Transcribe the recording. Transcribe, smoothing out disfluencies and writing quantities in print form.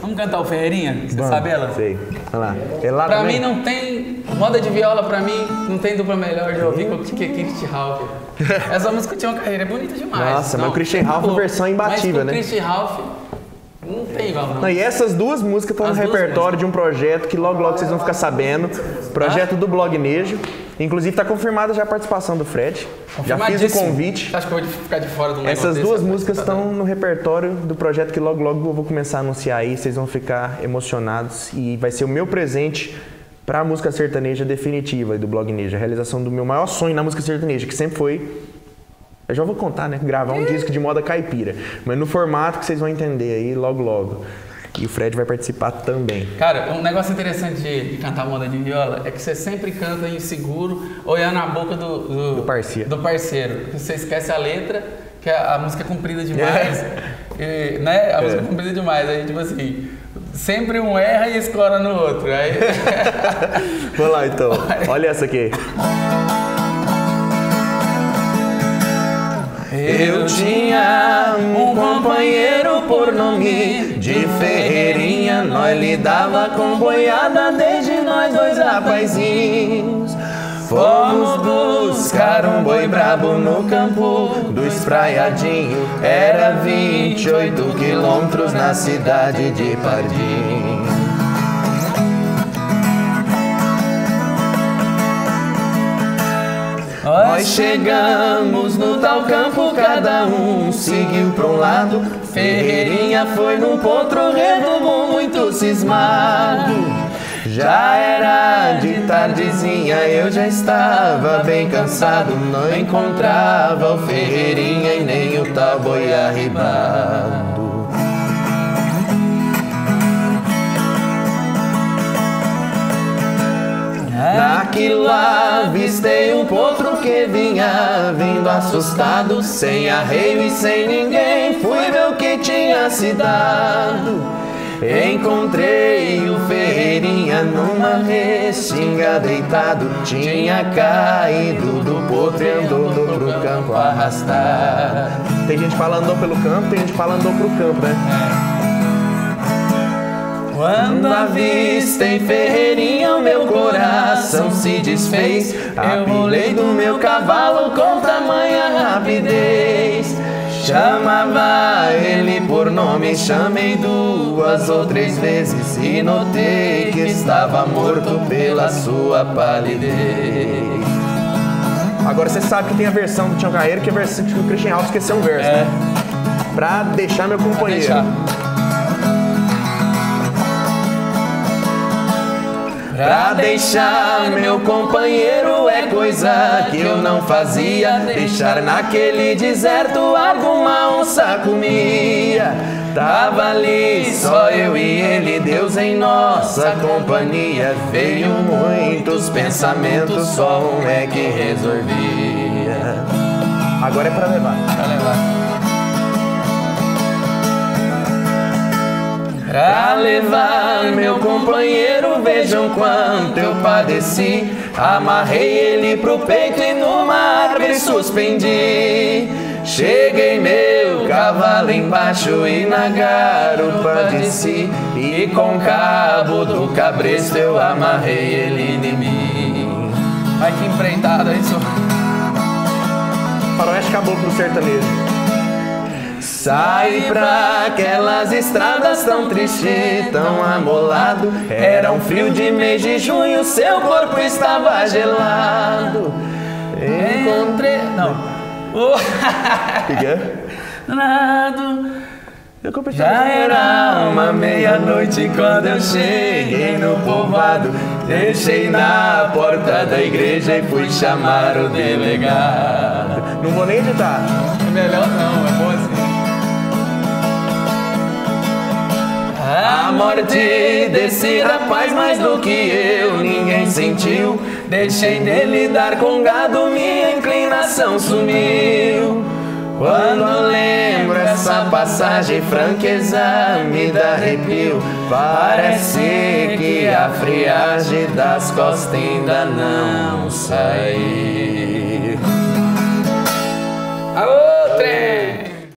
Vamos cantar o Ferreirinha? Você sabe ela? Sei. Olha lá. É lá pra também? Mim não tem... Moda de viola pra mim não tem dupla melhor de ouvir que o Christian Ralph. Essa música do Tião Carreiro é bonita demais. Nossa, não, mas o Christian Ralph é versão imbatível, né? Mas o Christian Ralph não tem igual, não. E essas duas músicas estão no repertório de um projeto que logo logo vocês vão ficar sabendo. Projeto do Blog Nejo. Inclusive tá confirmada já a participação do Fred. Já fiz o convite. Acho que eu vou ficar de fora do negócio. Essas duas músicas estão no repertório do projeto que logo logo eu vou começar a anunciar aí. Vocês vão ficar emocionados e vai ser o meu presente para a música sertaneja definitiva do Blog Nejo. A realização do meu maior sonho na música sertaneja, que sempre foi... Eu já vou contar, né? Gravar um disco de moda caipira. Mas no formato que vocês vão entender aí logo logo. E o Fred vai participar também. Cara, um negócio interessante de cantar moda de viola é que você sempre canta inseguro, olhando a boca do parceiro. Você esquece a letra, que a música é comprida demais. E, né? A música é comprida demais. Aí, tipo assim... Sempre um erra e escora no outro. Aí... Vamos lá então. Olha essa aqui. Eu tinha um companheiro por nome de Ferreirinha. Nós lidava com boiada desde nós dois rapazinhos. Fomos buscar um boi brabo no campo do Espraiadinho. Era 28 quilômetros na cidade de Pardim. Nós chegamos no tal campo, cada um seguiu pra um lado. Ferreirinha foi num potro redondo muito cismado. Já era de tardezinha, eu já estava bem cansado. Não encontrava o Ferreirinha e nem o tal boi arribado. Naquilo avistei um potro que vinha vindo assustado. Sem arreio e sem ninguém, fui ver o que tinha se dado. Encontrei o Ferreirinha numa restinga deitado. Tinha caído do potro e andou pro campo arrastado. Tem gente que fala andou pelo campo, tem gente que fala andou pro campo, né? Quando avistei Ferreirinha, o meu coração se desfez. Eu rolei do meu cavalo com tamanha rapidez. Chamava ele por nome, chamei duas ou três vezes e notei que estava morto pela sua palidez. Agora você sabe que tem a versão do Tião Carreiro, que é a versão que o Christian Alves esqueceu um verso, né? Pra deixar meu companheiro. Pra deixar meu companheiro é coisa que eu não fazia. Deixar naquele deserto alguma onça comia. Tava ali só eu e ele, Deus em nossa companhia. Veio muitos pensamentos, só um é que resolvia. Agora é pra levar, pra levar. Pra levar meu companheiro, vejam quanto eu padeci. Amarrei ele pro peito e numa árvore suspendi. Cheguei meu cavalo embaixo e na garupa desci. E com cabo do cabresto eu amarrei ele de mim. Ai que empreitada isso. Faroeste caboclo sertanejo. Saí pra aquelas estradas tão triste, tão amolado. Era um frio de mês de junho, seu corpo estava gelado. Encontrei... Não. Já era uma meia-noite quando eu cheguei no povoado. Deixei na porta da igreja e fui chamar o delegado. Não vou nem editar. É melhor não, é bom assim. A morte desse rapaz mais do que eu ninguém sentiu. Deixei dele dar com gado, minha inclinação sumiu. Quando lembro essa passagem, franqueza me dá arrepio. Parece que a friagem das costas ainda não saiu. Aô, trem!